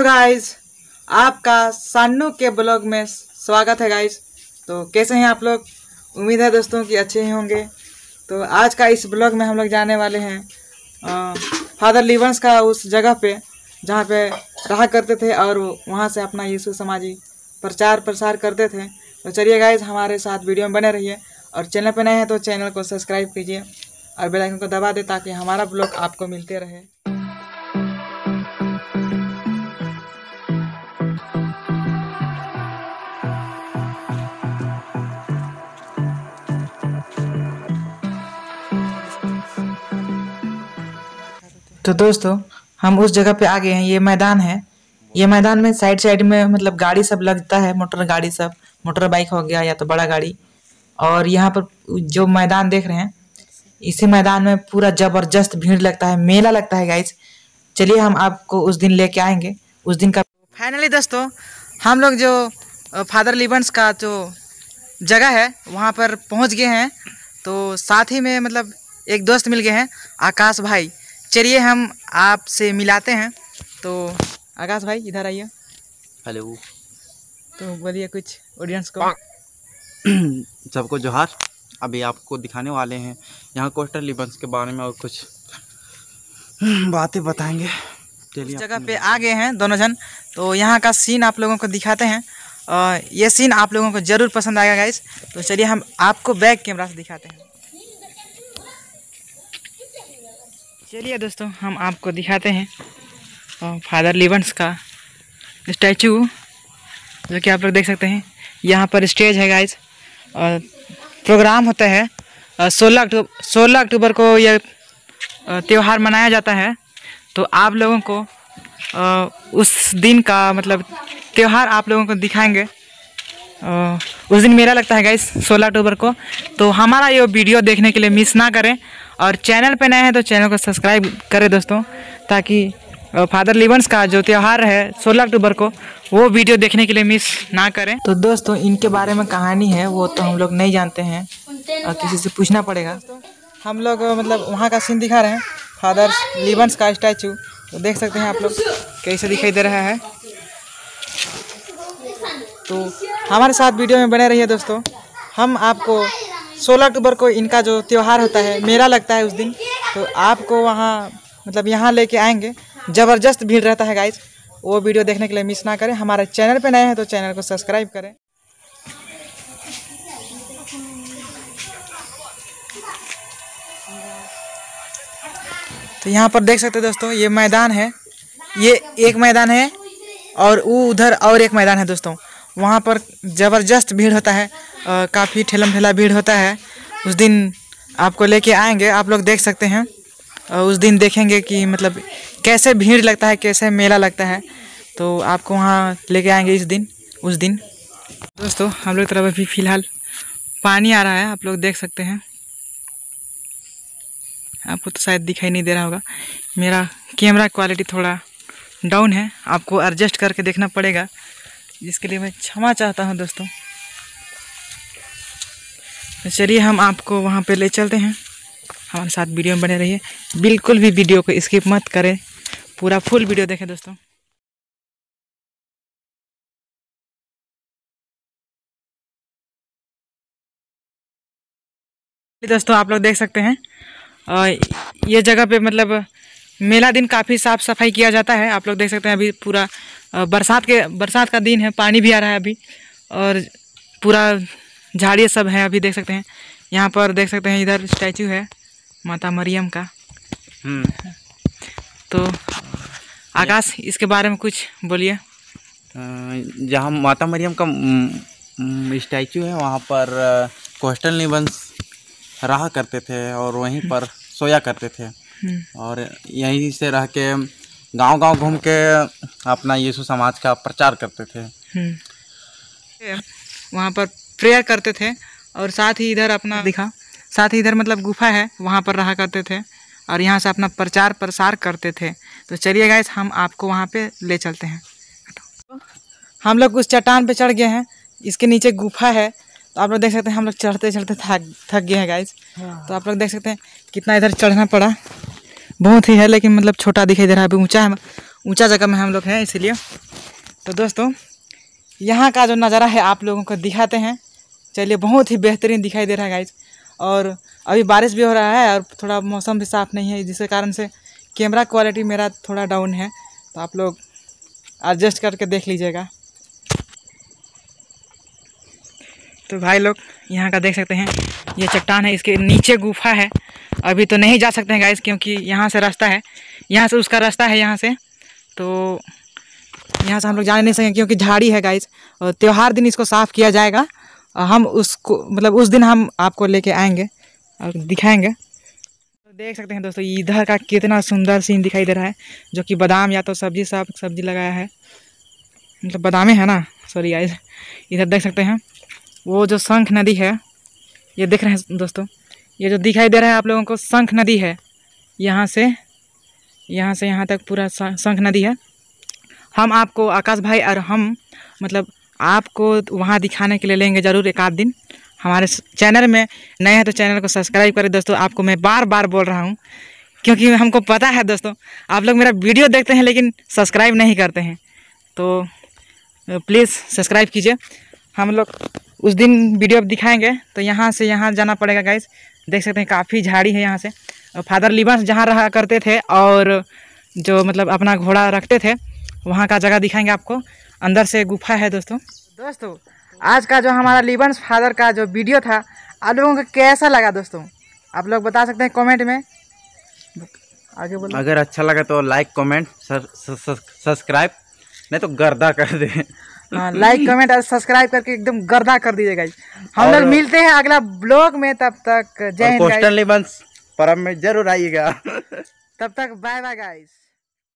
Hello guys, आपका सानू के ब्लॉग में स्वागत है गाइस। तो कैसे हैं आप लोग? उम्मीद है दोस्तों कि अच्छे ही होंगे। तो आज का इस ब्लॉग में हम लोग जाने वाले हैं फादर लिवंस का उस जगह पे जहाँ पे रहा करते थे और वहाँ से अपना यीशु समाजी प्रचार प्रसार करते थे। तो चलिए गाइस, हमारे साथ वीडियो में बने रहिए और चैनल पर नए हैं तो चैनल को सब्सक्राइब कीजिए और बेल आइकन को दबा दें ताकि हमारा ब्लॉग आपको मिलते रहे। तो दोस्तों, हम उस जगह पे आ गए हैं। ये मैदान है, ये मैदान में साइड साइड में मतलब गाड़ी सब लगता है, मोटर गाड़ी सब, मोटर बाइक हो गया या तो बड़ा गाड़ी। और यहाँ पर जो मैदान देख रहे हैं, इसी मैदान में पूरा जबरदस्त भीड़ लगता है, मेला लगता है गाइस। चलिए हम आपको उस दिन लेके आएंगे, उस दिन का। फाइनली दोस्तों, हम लोग जो फादर लिवंस का जो जगह है वहाँ पर पहुँच गए हैं। तो साथ ही में मतलब एक दोस्त मिल गए हैं, आकाश भाई। चलिए हम आपसे मिलाते हैं। तो आकाश भाई इधर आइए। हेलो। तो बोलिए कुछ ऑडियंस को। सबको जोहार। अभी आपको दिखाने वाले हैं यहाँ कोस्टल लिवंस के बारे में और कुछ बातें बताएंगे। चलिए, जगह पे आ गए हैं दोनों जन। तो यहाँ का सीन आप लोगों को दिखाते हैं। ये सीन आप लोगों को ज़रूर पसंद आएगा गाइस। तो चलिए हम आपको बैक कैमरा से दिखाते हैं। चलिए दोस्तों, हम आपको दिखाते हैं फादर लिवंस का स्टैचू, जो कि आप लोग देख सकते हैं। यहाँ पर स्टेज है गाइज और प्रोग्राम होता है। 16 अक्टूबर को यह त्यौहार मनाया जाता है। तो आप लोगों को उस दिन का मतलब त्यौहार आप लोगों को दिखाएंगे। उस दिन मेला लगता है गाइस, 16 अक्टूबर को। तो हमारा ये वीडियो देखने के लिए मिस ना करें और चैनल पे नए हैं तो चैनल को सब्सक्राइब करें दोस्तों, ताकि फादर लिवंस का जो त्यौहार है 16 अक्टूबर को, वो वीडियो देखने के लिए मिस ना करें। तो दोस्तों, इनके बारे में कहानी है वो तो हम लोग नहीं जानते हैं, किसी से पूछना पड़ेगा। हम लोग मतलब वहाँ का सीन दिखा रहे हैं, फादर लिवंस का स्टैचू। तो देख सकते हैं आप लोग कैसे दिखाई दे रहा है। तो हमारे साथ वीडियो में बने रहिए दोस्तों। हम आपको 16 अक्टूबर को इनका जो त्यौहार होता है, मेला लगता है उस दिन, तो आपको वहाँ मतलब यहाँ लेके आएंगे। ज़बरदस्त भीड़ रहता है गाइस। वो वीडियो देखने के लिए मिस ना करें। हमारे चैनल पे नए हैं तो चैनल को सब्सक्राइब करें। तो यहाँ पर देख सकते हैं दोस्तों, ये मैदान है, ये एक मैदान है और वो उधर और एक मैदान है दोस्तों। वहाँ पर ज़बरदस्त भीड़ होता है, काफ़ी ठेलम ठेला भीड़ होता है। उस दिन आपको लेके आएंगे, आप लोग देख सकते हैं। उस दिन देखेंगे कि मतलब कैसे भीड़ लगता है, कैसे मेला लगता है। तो आपको वहाँ लेके आएंगे इस दिन, उस दिन। दोस्तों, हम लोग तरफ अभी फ़िलहाल पानी आ रहा है, आप लोग देख सकते हैं। आपको तो शायद दिखाई नहीं दे रहा होगा, मेरा कैमरा क्वालिटी थोड़ा डाउन है, आपको एडजस्ट करके देखना पड़ेगा, जिसके लिए मैं क्षमा चाहता हूं दोस्तों। तो चलिए हम आपको वहां पे ले चलते हैं। हमारे साथ वीडियो में बने रहिए, बिल्कुल भी वीडियो को स्किप मत करें, पूरा फुल वीडियो देखें दोस्तों। दोस्तों, आप लोग देख सकते हैं ये जगह पे मतलब मेला दिन काफ़ी साफ़ सफाई किया जाता है। आप लोग देख सकते हैं अभी पूरा बरसात का दिन है, पानी भी आ रहा है अभी और पूरा झाड़ियाँ सब है। अभी देख सकते हैं यहाँ पर, देख सकते हैं इधर स्टैचू है माता मरियम का। तो आकाश, इसके बारे में कुछ बोलिए। जहाँ माता मरियम का स्टैचू है वहाँ पर कोस्टल लिवंस रहा करते थे और वहीं पर सोया करते थे और यहीं से रह के गांव-गांव घूम के अपना यीशु समाज का प्रचार करते थे। वहाँ पर प्रेयर करते थे और साथ ही इधर अपना दिखा, साथ ही इधर मतलब गुफा है, वहाँ पर रहा करते थे और यहाँ से अपना प्रचार प्रसार करते थे। तो चलिए गाइस, हम आपको वहाँ पे ले चलते हैं। हम लोग उस चट्टान पे चढ़ गए हैं, इसके नीचे गुफा है। तो आप लोग देख सकते हैं, हम लोग चढ़ते चढ़ते थक गए हैं गाइस। तो आप लोग देख सकते हैं कितना इधर चढ़ना पड़ा, बहुत ही है लेकिन मतलब छोटा दिखाई दे रहा है। अभी ऊँचा है, ऊंचा जगह में हम लोग हैं इसलिए। तो दोस्तों यहाँ का जो नज़ारा है आप लोगों को दिखाते हैं, चलिए बहुत ही बेहतरीन दिखाई दे रहा है गाइज। और अभी बारिश भी हो रहा है और थोड़ा मौसम भी साफ़ नहीं है, जिसके कारण से कैमरा क्वालिटी मेरा थोड़ा डाउन है, तो आप लोग एडजस्ट करके देख लीजिएगा। तो भाई लोग यहाँ का देख सकते हैं, ये चट्टान है, इसके नीचे गुफा है। अभी तो नहीं जा सकते हैं गाइस क्योंकि यहाँ से रास्ता है, यहाँ से उसका रास्ता है, यहाँ से तो यहाँ से हम लोग जा नहीं सकेंगे क्योंकि झाड़ी है गाइस। और त्यौहार दिन इसको साफ़ किया जाएगा, हम उसको मतलब उस दिन हम आपको लेके आएंगे और दिखाएंगे। तो देख सकते हैं दोस्तों इधर का कितना सुंदर सीन दिखाई दे रहा है, जो कि बादाम या तो सब्जी लगाया है, मतलब बादामे है ना, सॉरी गाइस। इधर देख सकते हैं वो जो शंख नदी है, ये देख रहे हैं दोस्तों, ये जो दिखाई दे रहा है आप लोगों को शंख नदी है। यहाँ से यहाँ तक पूरा शंख नदी है। हम आपको आकाश भाई और हम मतलब आपको वहाँ दिखाने के लिए लेंगे ज़रूर एक आध दिन। हमारे चैनल में नए हैं तो चैनल को सब्सक्राइब करें दोस्तों, आपको मैं बार बार बोल रहा हूँ क्योंकि हमको पता है दोस्तों आप लोग मेरा वीडियो देखते हैं लेकिन सब्सक्राइब नहीं करते हैं, तो प्लीज़ सब्सक्राइब कीजिए। हम लोग उस दिन वीडियो दिखाएंगे। तो यहाँ से यहाँ जाना पड़ेगा गाइस, देख सकते हैं काफ़ी झाड़ी है यहाँ से। फादर लिवांस जहाँ रहा करते थे और जो मतलब अपना घोड़ा रखते थे, वहाँ का जगह दिखाएंगे आपको। अंदर से गुफा है दोस्तों आज का जो हमारा लिवांस फादर का जो वीडियो था, आप लोगों को कैसा लगा दोस्तों आप लोग बता सकते हैं कमेंट में। आगे बोलो, अगर अच्छा लगा तो लाइक कमेंट सब्सक्राइब, नहीं तो गर्दा कर दे। हाँ, लाइक कमेंट और सब्सक्राइब करके एकदम गर्दा कर दीजिएगा। हम लोग मिलते हैं अगला ब्लॉग में, तब तक जय हिंद। परम में जरूर आइएगा, तब तक बाय बाय गाइस।